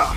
Huh?